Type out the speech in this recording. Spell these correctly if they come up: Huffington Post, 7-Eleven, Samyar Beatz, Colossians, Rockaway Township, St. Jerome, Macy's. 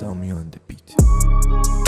Samyar on the beat.